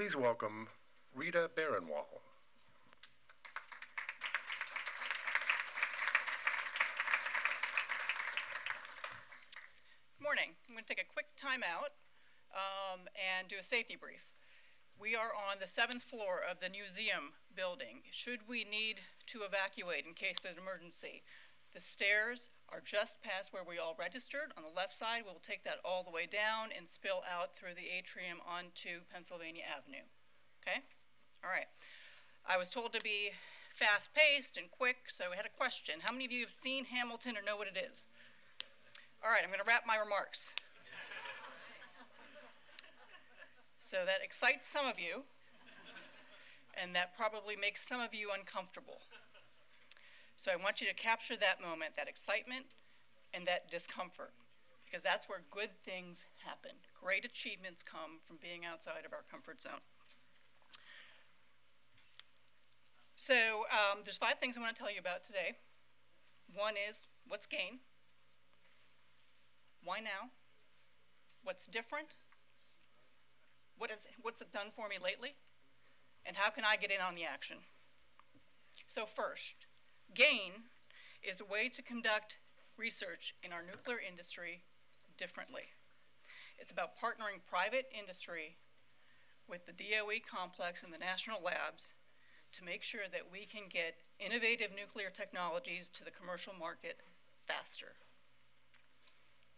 Please welcome Rita Baranwal. Good morning. I'm going to take a quick time out and do a safety brief. We are on the 7th floor of the museum building. Should we need to evacuate in case of an emergency, the stairs are just past where we all registered. On the left side, we'll take that all the way down and spill out through the atrium onto Pennsylvania Avenue. Okay? All right. I was told to be fast-paced and quick, so I had a question. How many of you have seen Hamilton or know what it is? All right, I'm going to wrap my remarks. So that excites some of you, and that probably makes some of you uncomfortable. So I want you to capture that moment, that excitement, and that discomfort, because that's where good things happen. Great achievements come from being outside of our comfort zone. So there's 5 things I want to tell you about today. One is, what's GAIN? Why now? What's different? What's it done for me lately? And how can I get in on the action? So first, GAIN is a way to conduct research in our nuclear industry differently. It's about partnering private industry with the DOE complex and the national labs to make sure that we can get innovative nuclear technologies to the commercial market faster.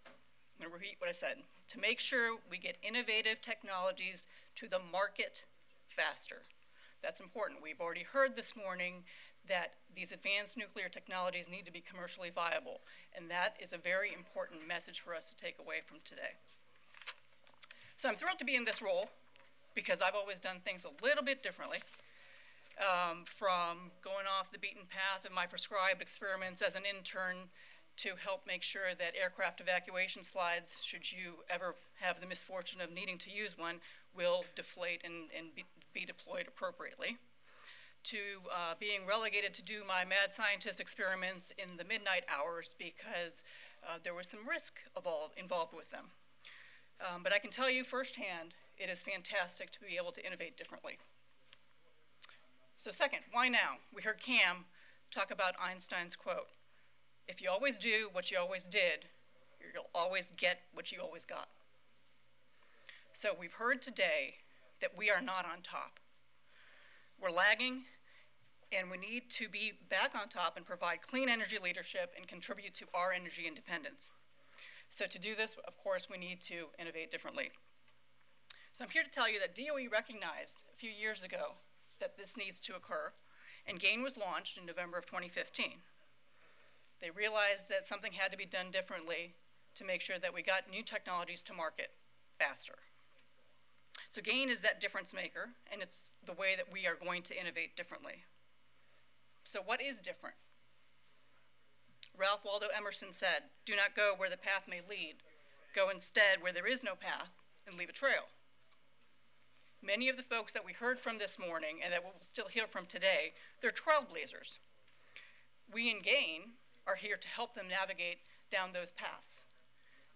I'm going to repeat what I said, to make sure we get innovative technologies to the market faster. That's important. We've already heard this morning that these advanced nuclear technologies need to be commercially viable, and that is a very important message for us to take away from today. So I'm thrilled to be in this role because I've always done things a little bit differently, from going off the beaten path of my prescribed experiments as an intern to help make sure that aircraft evacuation slides, should you ever have the misfortune of needing to use one, will deflate and be deployed appropriately, to being relegated to do my mad scientist experiments in the midnight hours because there was some risk involved with them. But I can tell you firsthand, it is fantastic to be able to innovate differently. So second, why now? We heard Cam talk about Einstein's quote. If you always do what you always did, you'll always get what you always got. So we've heard today that we are not on top. We're lagging, and we need to be back on top and provide clean energy leadership and contribute to our energy independence. So to do this, of course, we need to innovate differently. So I'm here to tell you that DOE recognized a few years ago that this needs to occur, and GAIN was launched in November of 2015. They realized that something had to be done differently to make sure that we got new technologies to market faster. So GAIN is that difference maker, and it's the way that we are going to innovate differently. So what is different? Ralph Waldo Emerson said, "Do not go where the path may lead. Go instead where there is no path and leave a trail." Many of the folks that we heard from this morning and that we'll still hear from today, they're trailblazers. We in GAIN are here to help them navigate down those paths.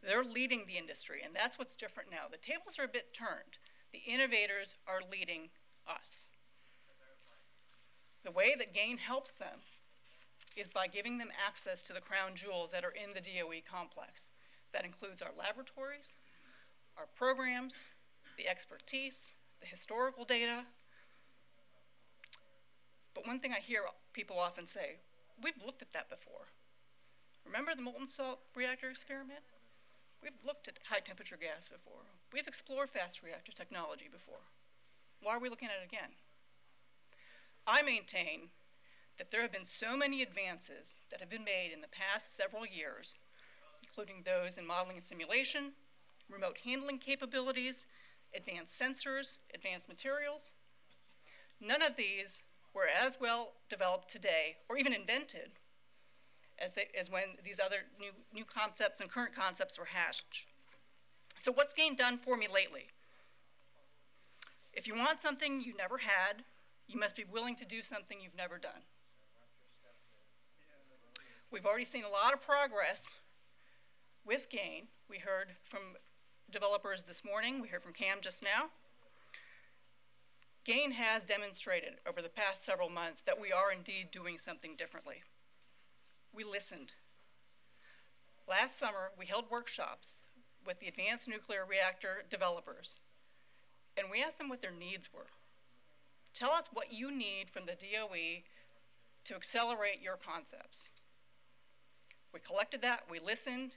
They're leading the industry, and that's what's different now. The tables are a bit turned. The innovators are leading us. The way that GAIN helps them is by giving them access to the crown jewels that are in the DOE complex. That includes our laboratories, our programs, the expertise, the historical data. But one thing I hear people often say, we've looked at that before. Remember the molten salt reactor experiment? We've looked at high temperature gas before. We've explored fast reactor technology before. Why are we looking at it again? I maintain that there have been so many advances that have been made in the past several years, including those in modeling and simulation, remote handling capabilities, advanced sensors, advanced materials. None of these were as well developed today, or even invented, as when these other new concepts and current concepts were hatched. So what's GAIN done for me lately? If you want something you never had, you must be willing to do something you've never done. We've already seen a lot of progress with GAIN. We heard from developers this morning. We heard from Cam just now. GAIN has demonstrated over the past several months that we are indeed doing something differently. We listened. Last summer, we held workshops with the advanced nuclear reactor developers, and we asked them what their needs were. Tell us what you need from the DOE to accelerate your concepts. We collected that, we listened,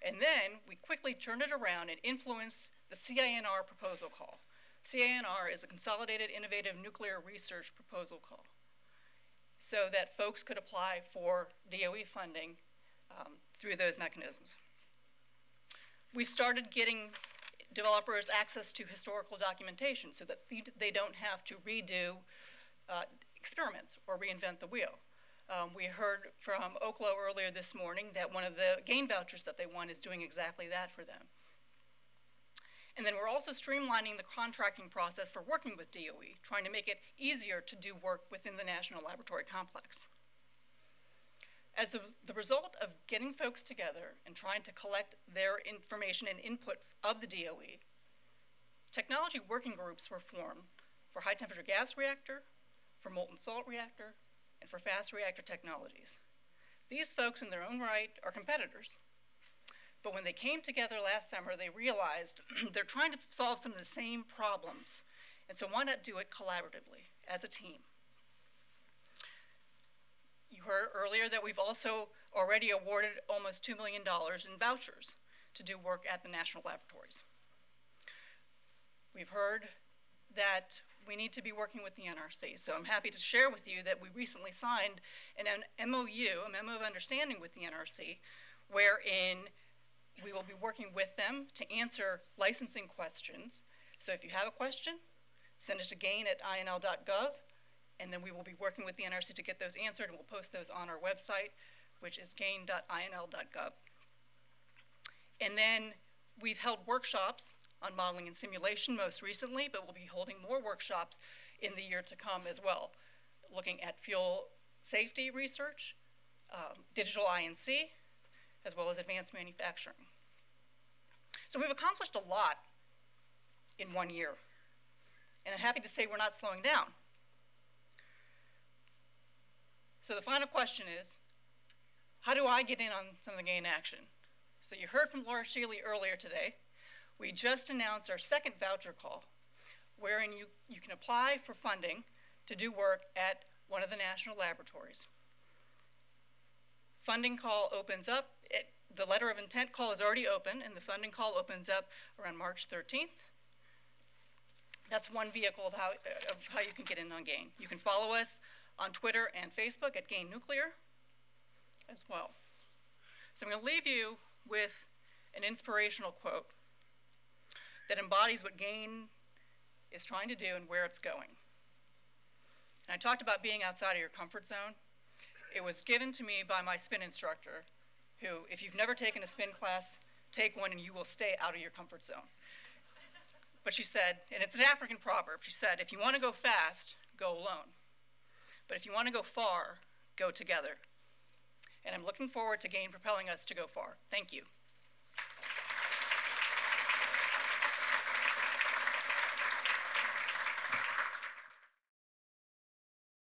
and then we quickly turned it around and influenced the CINR proposal call. CINR is a Consolidated Innovative Nuclear Research Proposal Call, so that folks could apply for DOE funding through those mechanisms. We've started getting developers access to historical documentation so that they don't have to redo experiments or reinvent the wheel. We heard from Oklo earlier this morning that one of the GAIN vouchers that they won is doing exactly that for them. And then we're also streamlining the contracting process for working with DOE, trying to make it easier to do work within the National Laboratory Complex. As the result of getting folks together and trying to collect their information and input of the DOE, technology working groups were formed for high temperature gas reactor, for molten salt reactor, and for fast reactor technologies. These folks in their own right are competitors. But when they came together last summer, they realized they're trying to solve some of the same problems. And so why not do it collaboratively as a team? You heard earlier that we've also already awarded almost $2 million in vouchers to do work at the national laboratories. We've heard that we need to be working with the NRC. So I'm happy to share with you that we recently signed an MOU, a memo of understanding with the NRC, wherein we will be working with them to answer licensing questions. So if you have a question, send it to gain@inl.gov, and then we will be working with the NRC to get those answered, and we'll post those on our website, which is gain.inl.gov. And then we've held workshops on modeling and simulation most recently, but we'll be holding more workshops in the year to come as well, looking at fuel safety research, digital I&C, as well as advanced manufacturing. So we've accomplished a lot in 1 year, and I'm happy to say we're not slowing down. So the final question is, how do I get in on some of the GAIN action? So you heard from Laura Shealy earlier today. We just announced our second voucher call, wherein you can apply for funding to do work at one of the national laboratories. Funding call opens up, the letter of intent call is already open, and the funding call opens up around March 13th. That's one vehicle of how you can get in on GAIN. You can follow us on Twitter and Facebook at GAIN Nuclear as well. So I'm gonna leave you with an inspirational quote that embodies what GAIN is trying to do and where it's going. And I talked about being outside of your comfort zone. It was given to me by my spin instructor, who, if you've never taken a spin class, take one and you will stay out of your comfort zone. But she said, and it's an African proverb, she said, if you want to go fast, go alone. But if you want to go far, go together. And I'm looking forward to GAIN propelling us to go far. Thank you.